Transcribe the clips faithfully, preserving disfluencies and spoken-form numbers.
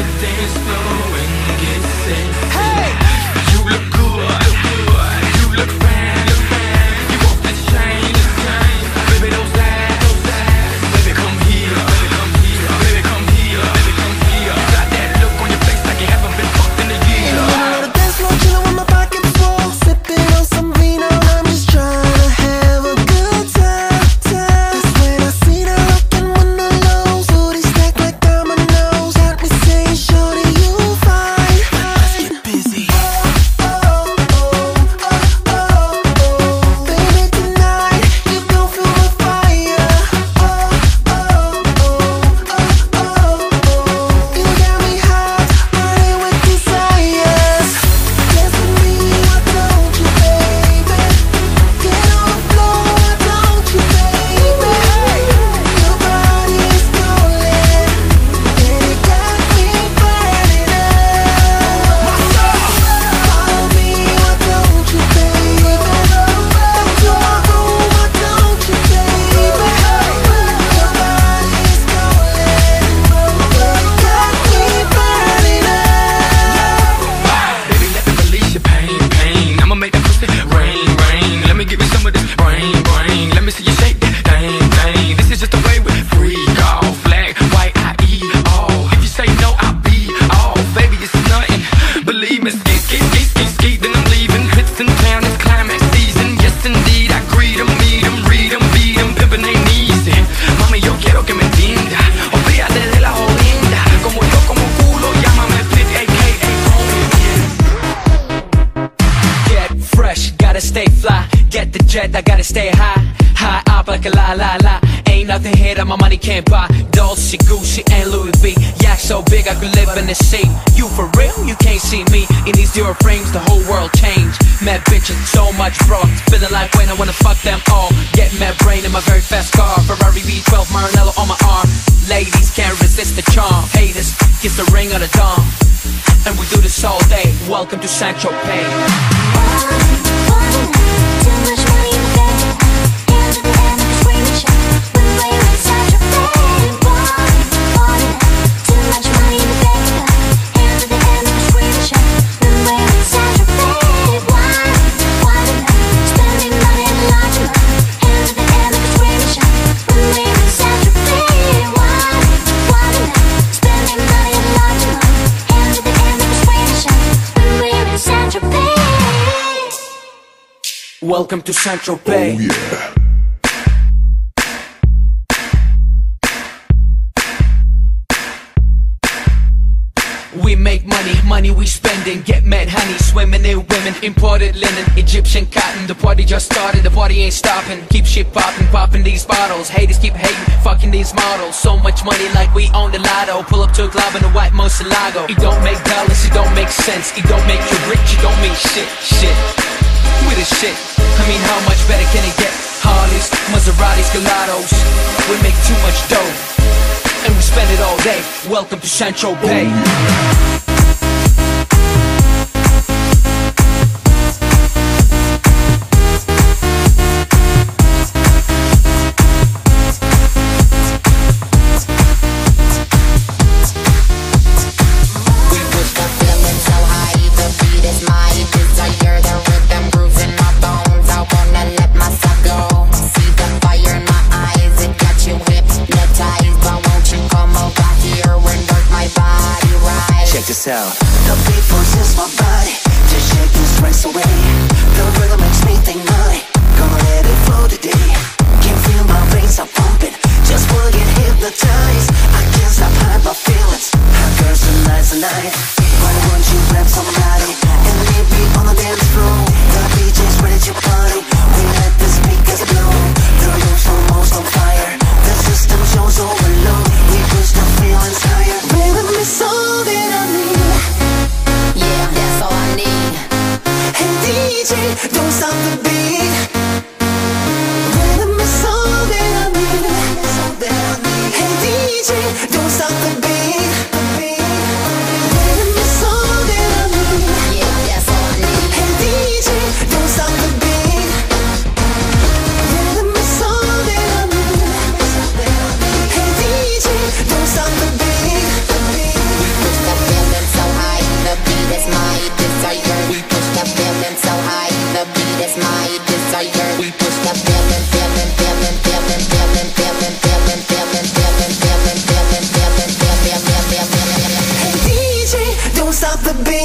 the days flow and get set. Hey! You look good, good. You look fine, look fine. You want that shine, that shine. Baby, those eyes, those eyes. Baby, come here, baby, come here. Baby, come here, baby, come here. Got that look on your face like you haven't been fucked in a year. I'm on the dance floor, chillin' with my pocket full, sippin' on some vino, and I'm just trying to have a good time, time. That's when I see the look in one of those hoodies stacked like dominoes. Got me saying, shorty, you fine. Let's get busy. Oh, oh, oh, oh, oh, oh. Baby, tonight, you gon' feel the fire. Oh, oh, oh, oh, oh, oh, oh. You got me hot, burning with desires. Dance with me, why don't you, baby? Get on the floor, why don't you, baby? Your body is golden, and it got me burning up. Follow me, why don't you, baby? Tomorrow, why don't you, baby? Your body is golden, and it got me burning up. Baby, let me release your pain, pain. I'ma make that pussy rain, rain. Let me give you some of this brain, brain. Let me see you shake that thing, thing. This is just the way we freak off. Black, white, I eat all. If you say no, I'll be all. Baby, it's nothing. Believe me, ski, ski, ski, ski, ski. Then I'm leaving. Hits in town, it's climax season. Yes, indeed, I greet 'em, meet 'em, read 'em, beat 'em. Pimpin' ain't easy. Mami, yo quiero que me entienda. Olvídate de la jodida. Como yo, como culo, llámame bitch, a k a. Homie. Get fresh, gotta stay fly. Get the jet, I gotta stay high. High up like a la la la. Ain't nothing here that my money can't buy. Dolce, Gucci, and Louis V. Yak so big I could live in the sea. You for real? You can't see me. In these Dior frames, the whole world changed. Mad bitches, so much bro. Feeling like when I wanna fuck them all. Get mad brain in my very fast car. Ferrari V twelve, Maranello on my arm. Ladies can't resist the charm. Haters, kiss the ring on the dawn. And we do this all day. Welcome to Saint-Tropez. Welcome to Saint-Tropez. Oh, yeah. We make money, money we spendin'. Get mad honey, swimmin' in women. Imported linen, Egyptian cotton. The party just started, the party ain't stoppin'. Keep shit poppin', poppin' these bottles. Haters keep hatin', fuckin' these models. So much money like we own the lotto. Pull up to a club in a white Moselago. It don't make dollars, it don't make sense. It don't make you rich, it don't mean shit, shit. With this shit, I mean how much better can it get? Harleys, Maseratis, Gelatos. We make too much dough, and we spend it all day. Welcome to Saint-Tropez. We push the feeling so high, the beat is my desire. The rhythm grooves in my bones, I wanna let myself go. See the fire in my eyes, it got you hypnotized. But won't you come over here and work my body right? Check this out. The beat forces my body to shake and stress away. The rhythm makes me think money. Gonna let it flow today. Can feel my veins are pumping. Just wanna get hypnotized. I can't stop hide my feelings. Hot girls tonight, tonight. Why won't you grab somebody and leave me on the dance floor? The D J's ready to party. We let the speakers blow. The room's almost on fire. The system shows overload. We push the feelings higher. Rhythm is all that I need. Yeah, that's all I need. Hey D J, don't stop the beat. Rhythm is all that I need. Hey D J, don't stop the beat. Rhythm is all that I need. Yeah, that's all I need. Hey D J, don't stop the beat. Rhythm is all that I need. Hey D J, don't stop the beat. We push the Oh, oh.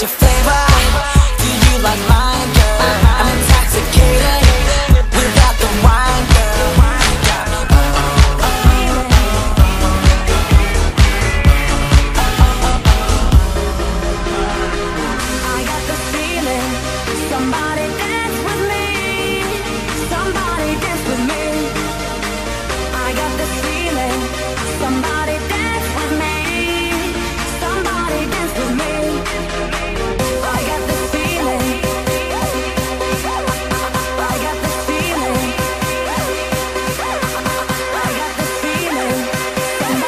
What's your flavor? Do you like mine, girl? I'm intoxicated without the wine, girl. I got the feeling somebody dance with me. Somebody dance with me. I got the feeling somebody dance with me. Somebody dance with me. I got the feeling. I got the feeling. I got the feeling. Somebody dance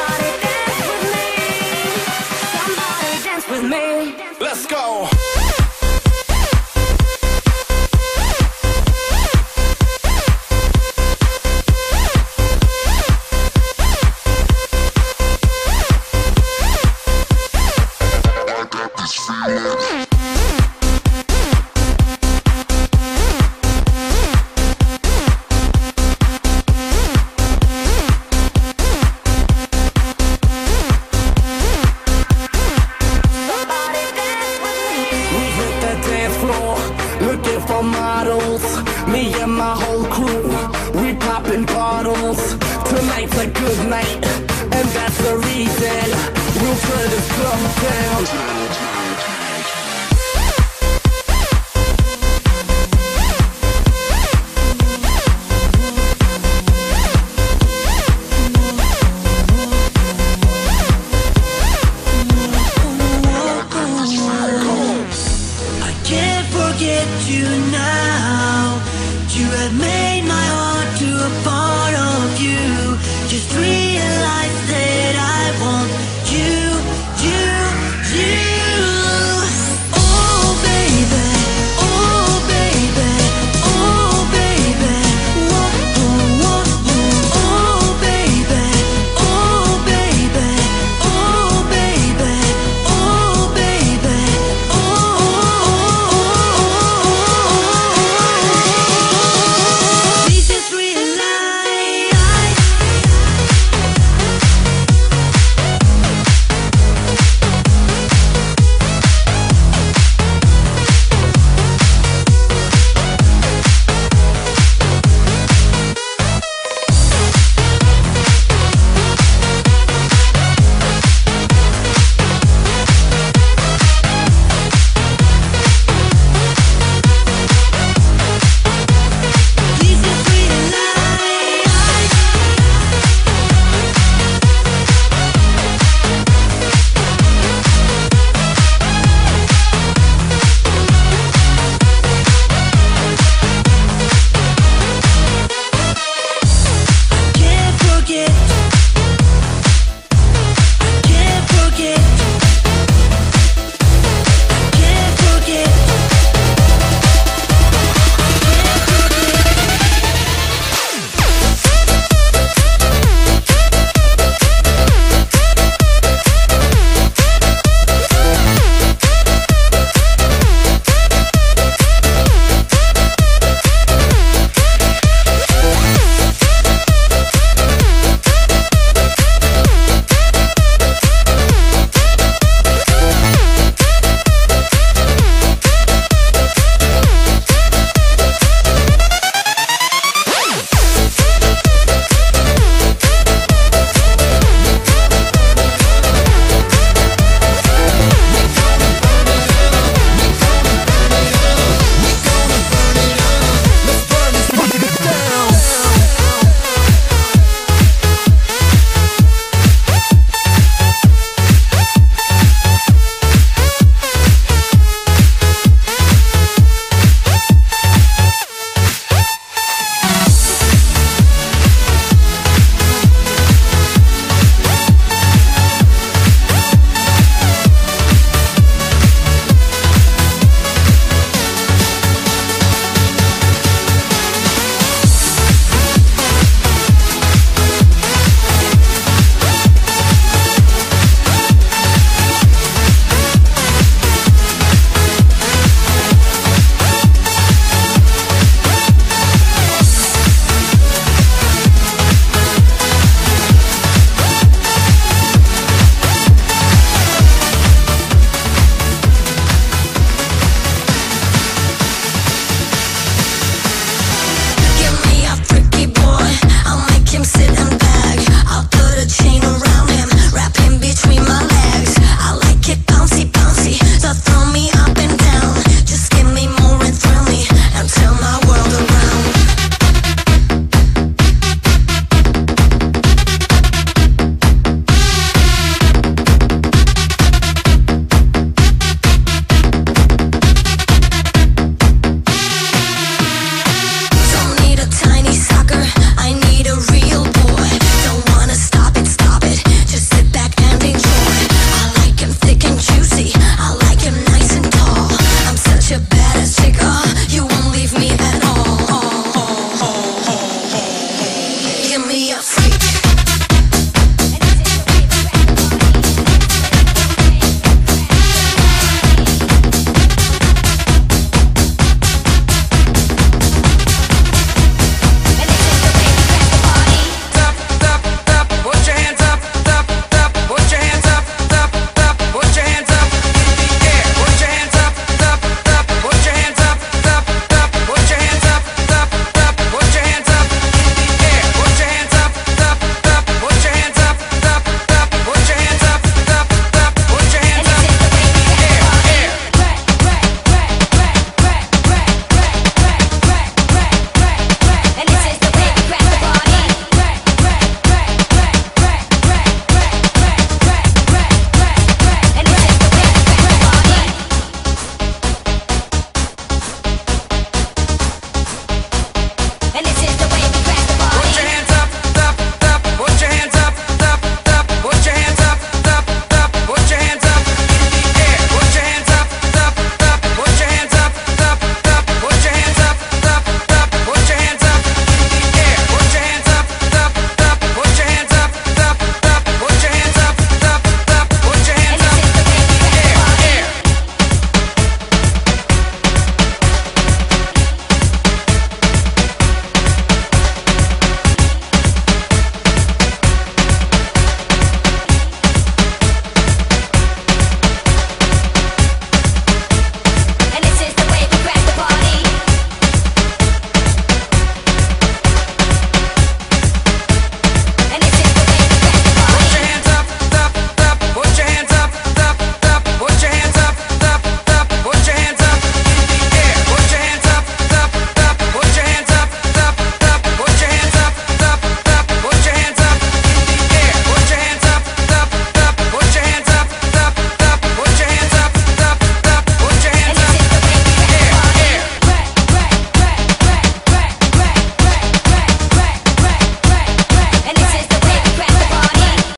with me. Somebody dance with me. Let's go. You have made my heart to a part of you. Just dream.